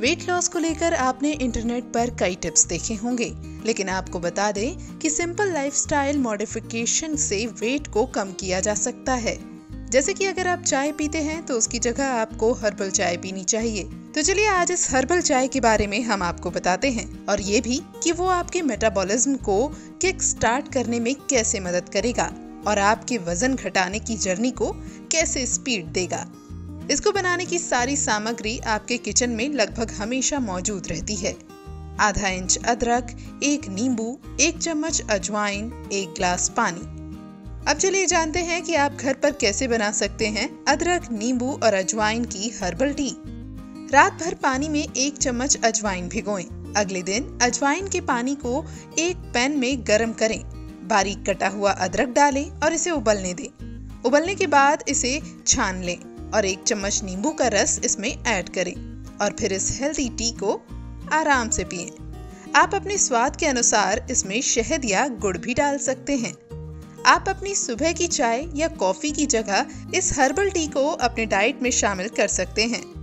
Weight loss को लेकर आपने इंटरनेट पर कई टिप्स देखे होंगे, लेकिन आपको बता दें कि सिंपल लाइफस्टाइल मॉडिफिकेशन से वेट को कम किया जा सकता है। जैसे कि अगर आप चाय पीते हैं तो उसकी जगह आपको हर्बल चाय पीनी चाहिए। तो चलिए आज इस हर्बल चाय के बारे में हम आपको बताते हैं, और ये भी कि वो आपके मेटाबॉलिज्म को किक स्टार्ट करने में कैसे मदद करेगा और आपके वजन घटाने की जर्नी को कैसे स्पीड देगा। इसको बनाने की सारी सामग्री आपके किचन में लगभग हमेशा मौजूद रहती है। आधा इंच अदरक, 1 नींबू, 1 चम्मच अजवाइन, 1 ग्लास पानी। अब चलिए जानते हैं कि आप घर पर कैसे बना सकते हैं अदरक, नींबू और अजवाइन की हर्बल टी। रात भर पानी में 1 चम्मच अजवाइन भिगोएं। अगले दिन अजवाइन के पानी को एक पैन में गर्म करें। बारीक कटा हुआ अदरक डालें और इसे उबलने दें। उबलने के बाद इसे छान लें और 1 चम्मच नींबू का रस इसमें ऐड करें और फिर इस हेल्दी टी को आराम से पिएं। आप अपने स्वाद के अनुसार इसमें शहद या गुड़ भी डाल सकते हैं। आप अपनी सुबह की चाय या कॉफी की जगह इस हर्बल टी को अपने डाइट में शामिल कर सकते हैं।